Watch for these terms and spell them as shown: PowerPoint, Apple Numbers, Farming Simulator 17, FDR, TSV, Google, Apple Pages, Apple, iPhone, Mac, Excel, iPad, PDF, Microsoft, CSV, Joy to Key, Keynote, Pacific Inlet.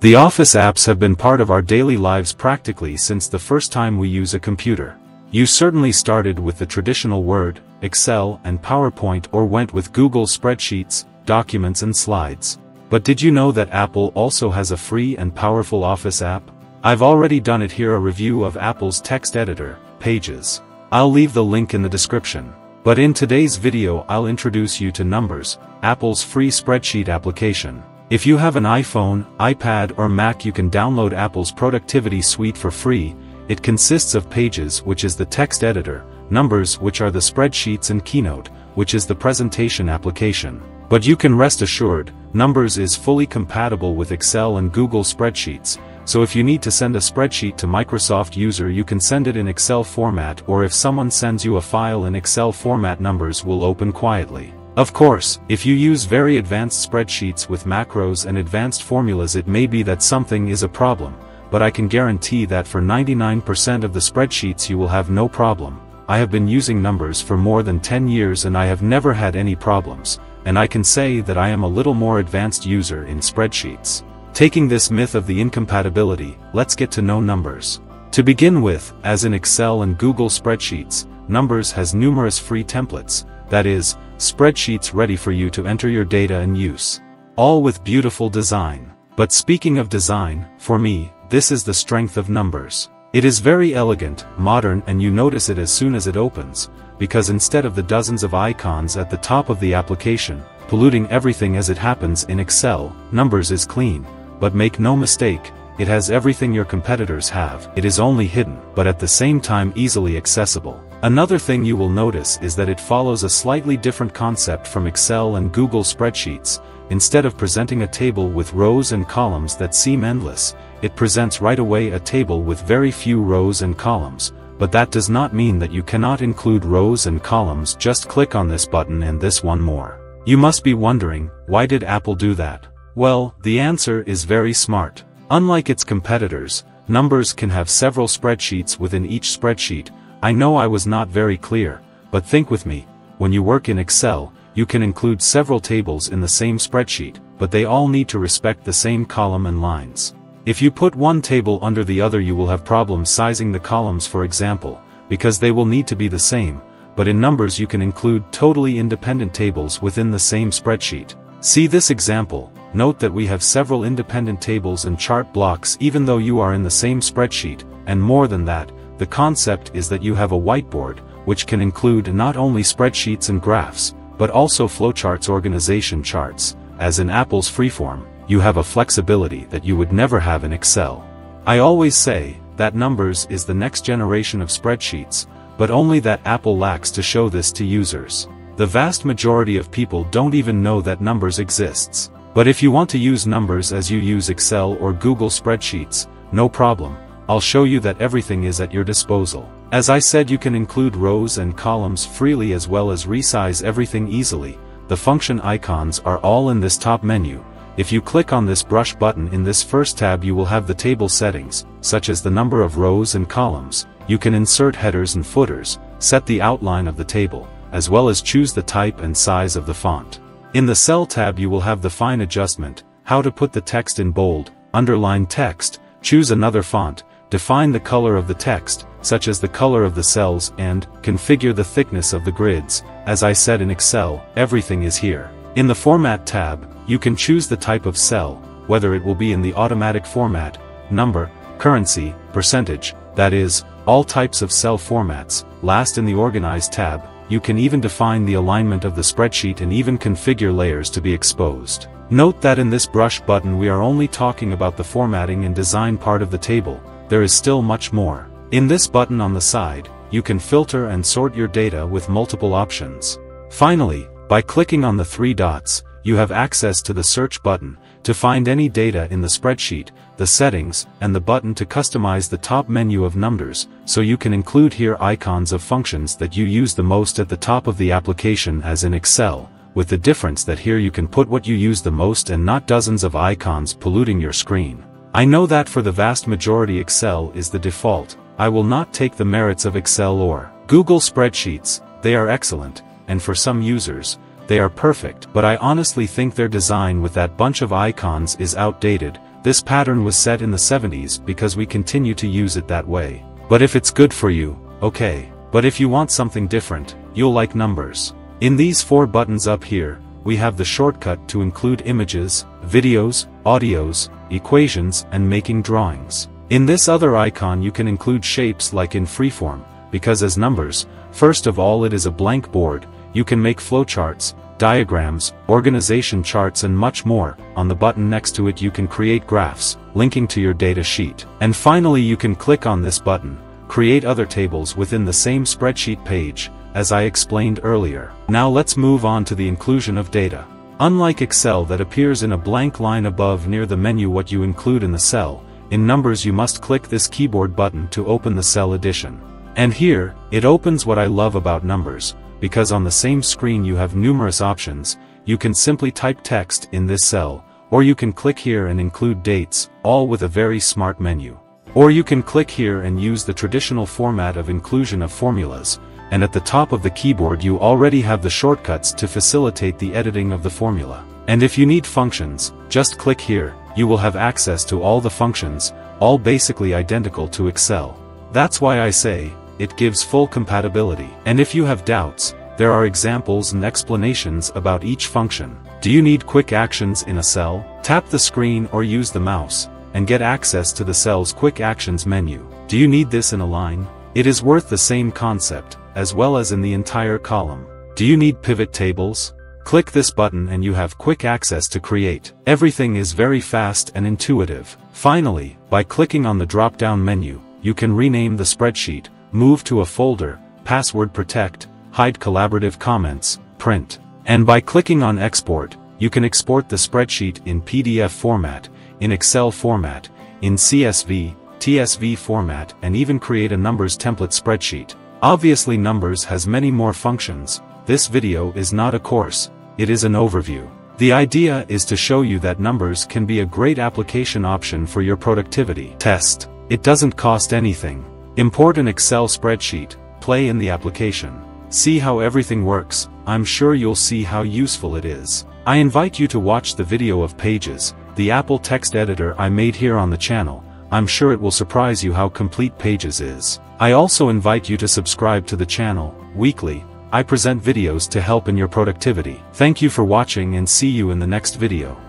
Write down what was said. The Office apps have been part of our daily lives practically since the first time we use a computer. You certainly started with the traditional Word, Excel and PowerPoint or went with Google spreadsheets, documents and slides. But did you know that Apple also has a free and powerful Office app? I've already done it here, a review of Apple's text editor, Pages. I'll leave the link in the description. But in today's video I'll introduce you to Numbers, Apple's free spreadsheet application. If you have an iPhone, iPad or Mac, you can download Apple's productivity suite for free. It consists of Pages, which is the text editor, Numbers, which are the spreadsheets, and Keynote, which is the presentation application. But you can rest assured, Numbers is fully compatible with Excel and Google spreadsheets, so if you need to send a spreadsheet to Microsoft user you can send it in Excel format, or if someone sends you a file in Excel format, Numbers will open quietly. Of course, if you use very advanced spreadsheets with macros and advanced formulas, it may be that something is a problem, but I can guarantee that for 99% of the spreadsheets you will have no problem. I have been using Numbers for more than 10 years and I have never had any problems, and I can say that I am a little more advanced user in spreadsheets. Taking this myth of the incompatibility, let's get to know Numbers. To begin with, as in Excel and Google spreadsheets, Numbers has numerous free templates, that is, spreadsheets ready for you to enter your data and use. All with beautiful design. But speaking of design, for me, this is the strength of Numbers. It is very elegant, modern, and you notice it as soon as it opens, because instead of the dozens of icons at the top of the application, polluting everything as it happens in Excel, Numbers is clean. But make no mistake, it has everything your competitors have. It is only hidden, but at the same time easily accessible. Another thing you will notice is that it follows a slightly different concept from Excel and Google spreadsheets. Instead of presenting a table with rows and columns that seem endless, it presents right away a table with very few rows and columns, but that does not mean that you cannot include rows and columns. Just click on this button and this one more. You must be wondering, why did Apple do that? Well, the answer is very smart. Unlike its competitors, Numbers can have several spreadsheets within each spreadsheet. I know I was not very clear, but think with me. When you work in Excel, you can include several tables in the same spreadsheet, but they all need to respect the same column and lines. If you put one table under the other you will have problems sizing the columns, for example, because they will need to be the same, but in Numbers you can include totally independent tables within the same spreadsheet. See this example. Note that we have several independent tables and chart blocks even though you are in the same spreadsheet, and more than that, the concept is that you have a whiteboard, which can include not only spreadsheets and graphs, but also flowcharts, organization charts. As in Apple's freeform, you have a flexibility that you would never have in Excel. I always say that Numbers is the next generation of spreadsheets, but only that Apple lacks to show this to users. The vast majority of people don't even know that Numbers exists. But if you want to use Numbers as you use Excel or Google spreadsheets, no problem. I'll show you that everything is at your disposal. As I said, you can include rows and columns freely as well as resize everything easily. The function icons are all in this top menu. If you click on this brush button in this first tab you will have the table settings, such as the number of rows and columns. You can insert headers and footers, set the outline of the table, as well as choose the type and size of the font. In the cell tab you will have the fine adjustment, how to put the text in bold, underline text, choose another font, define the color of the text, such as the color of the cells, and configure the thickness of the grids. As I said in Excel, everything is here. In the Format tab, you can choose the type of cell, whether it will be in the automatic format, number, currency, percentage, that is, all types of cell formats. Last, in the Organize tab, you can even define the alignment of the spreadsheet and even configure layers to be exposed. Note that in this brush button we are only talking about the formatting and design part of the table. There is still much more. In this button on the side, you can filter and sort your data with multiple options. Finally, by clicking on the three dots, you have access to the search button, to find any data in the spreadsheet, the settings, and the button to customize the top menu of Numbers, so you can include here icons of functions that you use the most at the top of the application as in Excel, with the difference that here you can put what you use the most and not dozens of icons polluting your screen. I know that for the vast majority Excel is the default. I will not take the merits of Excel or Google spreadsheets. They are excellent, and for some users, they are perfect, but I honestly think their design with that bunch of icons is outdated. This pattern was set in the 70s because we continue to use it that way. But if it's good for you, okay. But if you want something different, you'll like numbers. In these four buttons up here, we have the shortcut to include images, videos, audios, equations, and making drawings. In this other icon you can include shapes like in Freeform, because as numbers, first of all it is a blank board, you can make flowcharts, diagrams, organization charts and much more. On the button next to it you can create graphs, linking to your data sheet. And finally you can click on this button, create other tables within the same spreadsheet page, as I explained earlier. Now let's move on to the inclusion of data. Unlike Excel that appears in a blank line above near the menu what you include in the cell, in numbers you must click this keyboard button to open the cell edition. And here, it opens. What I love about numbers, because on the same screen you have numerous options. You can simply type text in this cell, or you can click here and include dates, all with a very smart menu. Or you can click here and use the traditional format of inclusion of formulas, and at the top of the keyboard you already have the shortcuts to facilitate the editing of the formula. And if you need functions, just click here, you will have access to all the functions, all basically identical to Excel. That's why I say, it gives full compatibility. And if you have doubts, there are examples and explanations about each function. Do you need quick actions in a cell? Tap the screen or use the mouse, and get access to the cell's quick actions menu. Do you need this in a line? It is worth the same concept, as well as in the entire column. Do you need pivot tables? Click this button and you have quick access to create. Everything is very fast and intuitive. Finally, by clicking on the drop-down menu, you can rename the spreadsheet, move to a folder, password protect, hide collaborative comments, print. And by clicking on export, you can export the spreadsheet in PDF format, in Excel format, in CSV, TSV format, and even create a numbers template spreadsheet. Obviously numbers has many more functions. This video is not a course, it is an overview. The idea is to show you that numbers can be a great application option for your productivity test. It doesn't cost anything. Import an Excel spreadsheet, play in the application. See how everything works. I'm sure you'll see how useful it is. I invite you to watch the video of Pages, the Apple text editor I made here on the channel. I'm sure it will surprise you how complete Pages is. I also invite you to subscribe to the channel. Weekly, I present videos to help in your productivity. Thank you for watching and see you in the next video.